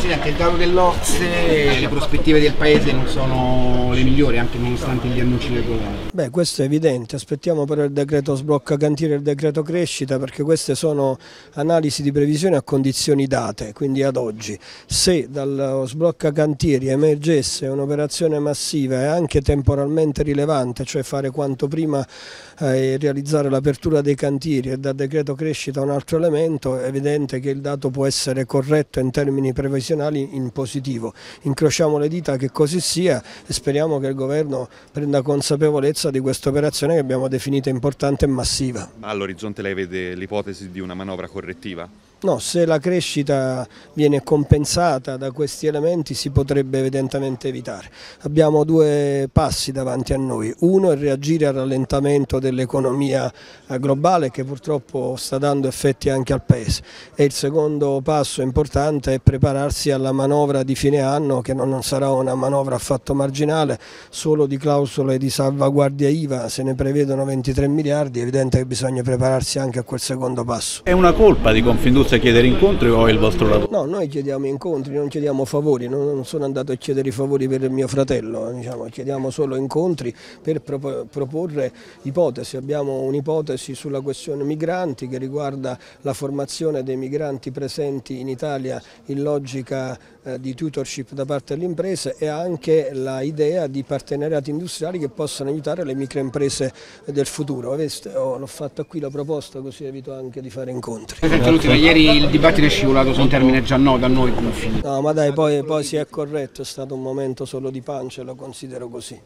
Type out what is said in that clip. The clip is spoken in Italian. Presidente, dato che l'Ocse, le prospettive del Paese non sono le migliori, anche nonostante gli annunci del governo. Beh, questo è evidente, aspettiamo però il decreto sblocca cantiere e il decreto crescita, perché queste sono analisi di previsione a condizioni date, quindi ad oggi. Se dallo sblocca cantieri emergesse un'operazione massiva e anche temporalmente rilevante, cioè fare quanto prima e realizzare l'apertura dei cantieri e dal decreto crescita un altro elemento, è evidente che il dato può essere corretto in termini previsionali in positivo. Incrociamo le dita che così sia e speriamo che il governo prenda consapevolezza di questa operazione che abbiamo definito importante e massiva. All'orizzonte lei vede l'ipotesi di una manovra correttiva? No, se la crescita viene compensata da questi elementi si potrebbe evidentemente evitare. Abbiamo due passi davanti a noi, uno è reagire al rallentamento dell'economia globale che purtroppo sta dando effetti anche al Paese, e il secondo passo importante è prepararsi alla manovra di fine anno, che non sarà una manovra affatto marginale, solo di clausole di salvaguardia IVA se ne prevedono 23 miliardi, è evidente che bisogna prepararsi anche a quel secondo passo. È una colpa di Confindustria chiedere incontri o è il vostro lavoro? No, noi chiediamo incontri, non chiediamo favori, non sono andato a chiedere i favori per mio fratello, diciamo, chiediamo solo incontri per proporre ipotesi. Abbiamo un'ipotesi sulla questione migranti che riguarda la formazione dei migranti presenti in Italia in logica di tutorship da parte delle imprese, e anche l'idea di partenariati industriali che possano aiutare le microimprese del futuro. L'ho fatta qui la proposta, così evito anche di fare incontri. Ieri il dibattito è scivolato su un termine già noto a noi, Confindustria. No, ma dai, poi si è corretto, è stato un momento solo di pancia, lo considero così.